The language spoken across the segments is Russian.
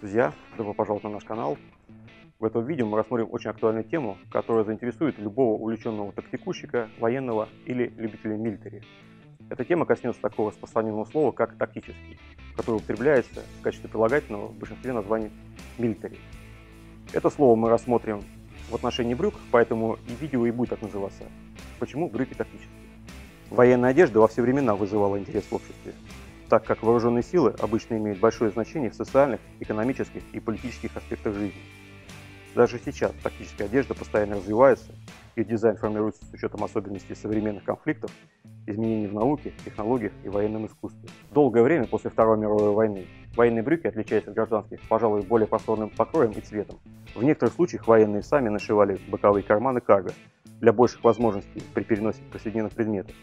Друзья, добро пожаловать на наш канал. В этом видео мы рассмотрим очень актуальную тему, которая заинтересует любого увлеченного тактикульщика, военного или любителя милитари. Эта тема коснется такого распространенного слова, как «тактический», которое употребляется в качестве прилагательного в большинстве названий милитари. Это слово мы рассмотрим в отношении брюк, поэтому и видео и будет так называться. Почему брюки тактические? Военная одежда во все времена вызывала интерес в обществе, так как вооруженные силы обычно имеют большое значение в социальных, экономических и политических аспектах жизни. Даже сейчас тактическая одежда постоянно развивается, ее дизайн формируется с учетом особенностей современных конфликтов, изменений в науке, технологиях и военном искусстве. Долгое время после Второй мировой войны военные брюки отличались от гражданских, пожалуй, более просторным покроем и цветом. В некоторых случаях военные сами нашивали боковые карманы карго для больших возможностей при переносе повседневных предметов,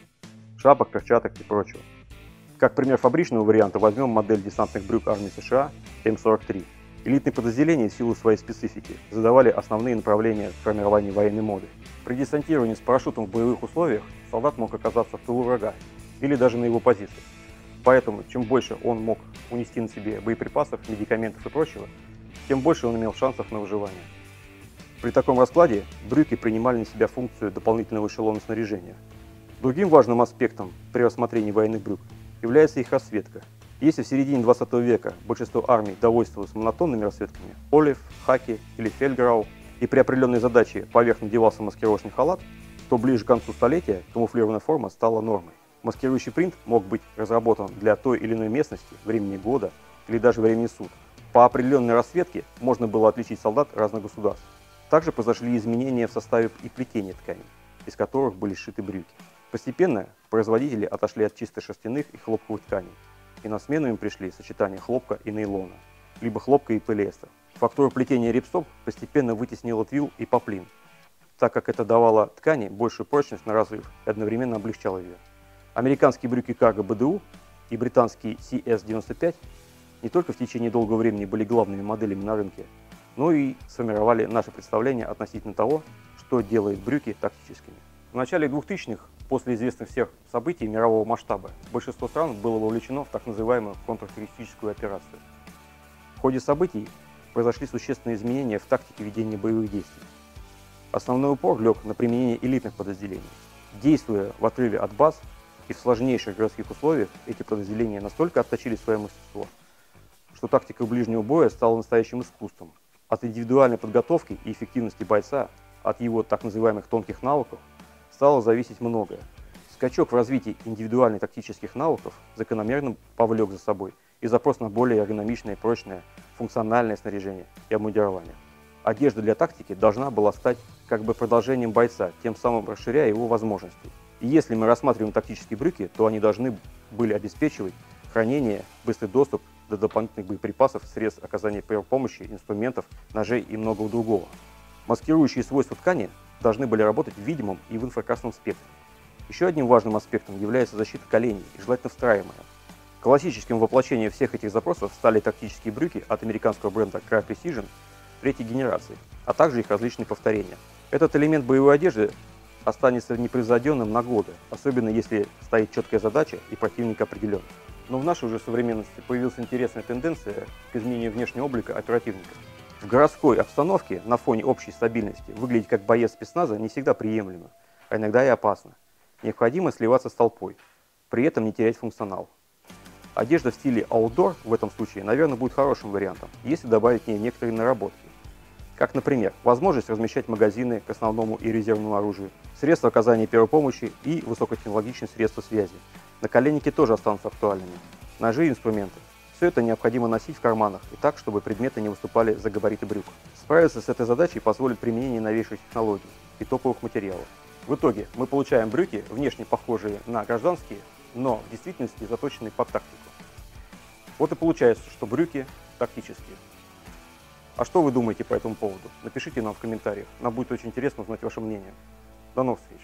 шапок, перчаток и прочего. Как пример фабричного варианта возьмем модель десантных брюк армии США М-43. Элитные подразделения в силу своей специфики задавали основные направления формирования военной моды. При десантировании с парашютом в боевых условиях солдат мог оказаться в тылу врага или даже на его позиции. Поэтому чем больше он мог унести на себе боеприпасов, медикаментов и прочего, тем больше он имел шансов на выживание. При таком раскладе брюки принимали на себя функцию дополнительного эшелона снаряжения. Другим важным аспектом при рассмотрении военных брюк является их расцветка. Если в середине 20 века большинство армий довольствовалось монотонными расцветками – олив, хаки или фельдграу, и при определенной задаче поверх надевался маскировочный халат, то ближе к концу столетия камуфлированная форма стала нормой. Маскирующий принт мог быть разработан для той или иной местности, времени года или даже времени суток. По определенной расцветке можно было отличить солдат разных государств. Также произошли изменения в составе и плетения тканей, из которых были сшиты брюки. Постепенно производители отошли от чисто шерстяных и хлопковых тканей, и на смену им пришли сочетания хлопка и нейлона, либо хлопка и полиэстера. Фактура плетения рипсоп постепенно вытеснила твилл и поплин, так как это давало ткани большую прочность на разрыв и одновременно облегчало ее. Американские брюки Cargo BDU и британские CS95 не только в течение долгого времени были главными моделями на рынке, но и сформировали наше представление относительно того, что делает брюки тактическими. В начале 2000-х, после известных всех событий мирового масштаба, большинство стран было вовлечено в так называемую контртеррористическую операцию. В ходе событий произошли существенные изменения в тактике ведения боевых действий. Основной упор лег на применение элитных подразделений. Действуя в отрыве от баз и в сложнейших городских условиях, эти подразделения настолько отточили свое мастерство, что тактика ближнего боя стала настоящим искусством. От индивидуальной подготовки и эффективности бойца, от его так называемых тонких навыков, стало зависеть многое. Скачок в развитии индивидуальных тактических навыков закономерно повлек за собой и запрос на более эргономичное, прочное, функциональное снаряжение и обмундирование. Одежда для тактики должна была стать как бы продолжением бойца, тем самым расширяя его возможности. И если мы рассматриваем тактические брюки, то они должны были обеспечивать хранение, быстрый доступ до дополнительных боеприпасов, средств оказания помощи, инструментов, ножей и многого другого. Маскирующие свойства ткани должны были работать в видимом и в инфракрасном спектре. Еще одним важным аспектом является защита коленей, и желательно встраиваемая. Классическим воплощением всех этих запросов стали тактические брюки от американского бренда Crye Precision третьей генерации, а также их различные повторения. Этот элемент боевой одежды останется непревзойденным на годы, особенно если стоит четкая задача и противник определен. Но в нашей уже современности появилась интересная тенденция к изменению внешнего облика оперативника. В городской обстановке на фоне общей стабильности выглядеть как боец спецназа не всегда приемлемо, а иногда и опасно. Необходимо сливаться с толпой, при этом не терять функционал. Одежда в стиле аутдор в этом случае, наверное, будет хорошим вариантом, если добавить к ней некоторые наработки. Как, например, возможность размещать магазины к основному и резервному оружию, средства оказания первой помощи и высокотехнологичные средства связи. Наколенники тоже останутся актуальными. Ножи и инструменты. Все это необходимо носить в карманах и так, чтобы предметы не выступали за габариты брюк. Справиться с этой задачей позволит применение новейших технологий и топовых материалов. В итоге мы получаем брюки, внешне похожие на гражданские, но в действительности заточенные под тактику. Вот и получается, что брюки тактические. А что вы думаете по этому поводу? Напишите нам в комментариях, нам будет очень интересно узнать ваше мнение. До новых встреч!